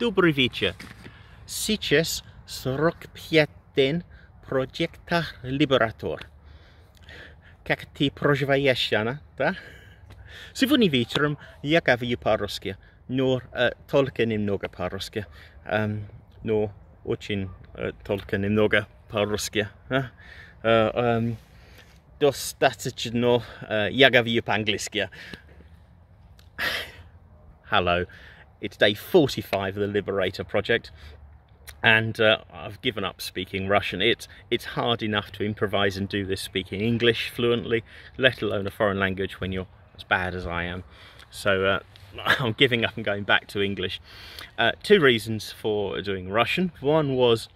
Dobry wieczór. Сейчас 45 день проекта Liberator. Как ты проживаешь, Яна? Да? Сегодня вечером я говорю по-русски, но только немного по-русски. Но очень только немного по-русски. Достаточно я говорю по-английски. Hello. It's day 45 of the Liberator Project, and I've given up speaking Russian. It's hard enough to improvise and do this speaking English fluently, let alone a foreign language when you're as bad as I am. So I'm giving up and going back to English. Two reasons for doing Russian. One was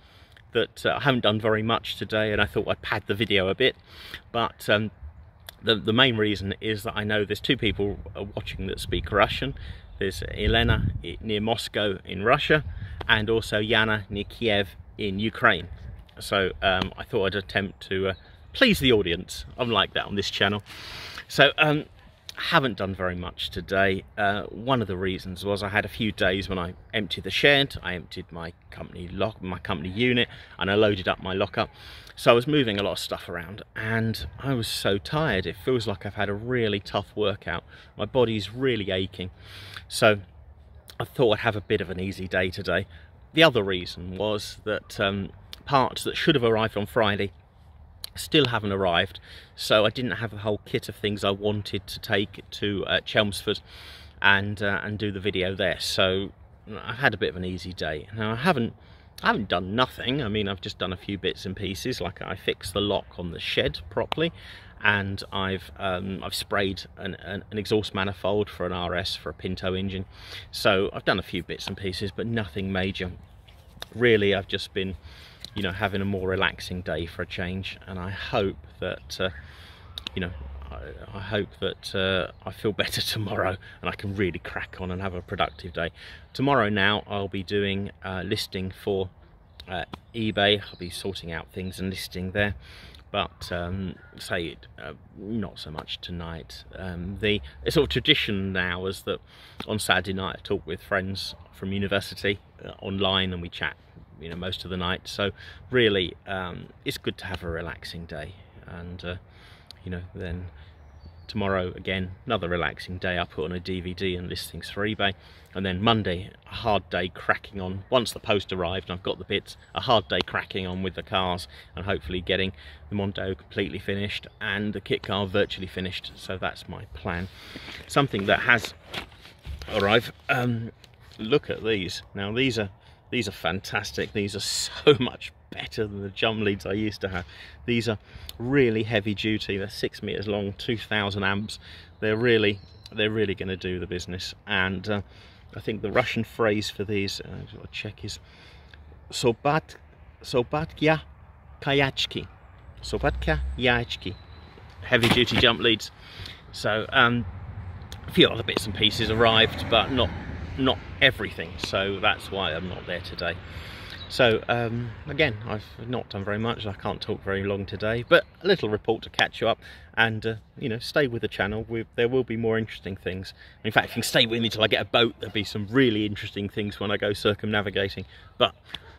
that I haven't done very much today, and I thought I'd pad the video a bit, but the main reason is that I know there's two people watching that speak Russian. There's Elena near Moscow in Russia, and also Yana near Kiev in Ukraine. So I thought I'd attempt to please the audience. I'm like that on this channel. So haven't done very much today. One of the reasons was I had a few days when I emptied the shed, I emptied my company lock, my company unit, and I loaded up my lockup. So I was moving a lot of stuff around, and I was so tired. It feels like I've had a really tough workout. My body's really aching. So I thought I'd have a bit of an easy day today. The other reason was that parts that should have arrived on Friday still haven't arrived, so I didn't have the whole kit of things I wanted to take to Chelmsford and do the video there. So I've had a bit of an easy day. Now I haven't done nothing. I mean, I've just done a few bits and pieces, like I fixed the lock on the shed properly, and I've sprayed an exhaust manifold for an RS for a Pinto engine. So I've done a few bits and pieces, but nothing major. Really, I've just been, you know, having a more relaxing day for a change, and I hope that, you know, I hope that I feel better tomorrow and I can really crack on and have a productive day. Tomorrow now I'll be doing listing for eBay. I'll be sorting out things and listing there, but say not so much tonight. The sort of tradition now is that on Saturday night I talk with friends from university online, and we chat, you know, most of the night. So really it's good to have a relaxing day, and you know, then tomorrow again another relaxing day. I put on a DVD and list things for eBay, and then Monday a hard day cracking on. Once the post arrived and I've got the bits, a hard day cracking on with the cars and hopefully getting the Mondeo completely finished and the kit car virtually finished. So that's my plan. Something that has arrived, look at these. Now these are fantastic. These are so much better than the jump leads I used to have. These are really heavy duty. They're 6 meters long, 2,000 amps. They're really going to do the business. And I think the Russian phrase for these, I've got to check, is Sobatkya Kayachki. Sobatkya Yachki. Heavy duty jump leads. So a few other bits and pieces arrived, but not everything, so that's why I'm not there today. So again, I've not done very much. I can't talk very long today, but a little report to catch you up, and you know, stay with the channel. There will be more interesting things. In fact, if you can stay with me till I get a boat, there'll be some really interesting things when I go circumnavigating. But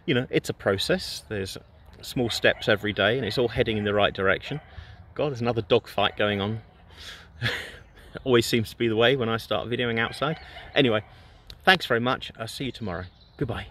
you know, it's a process. There's small steps every day, and it's all heading in the right direction. God, there's another dog fight going on. Always seems to be the way when I start videoing outside. Anyway, thanks very much. I'll see you tomorrow. Goodbye.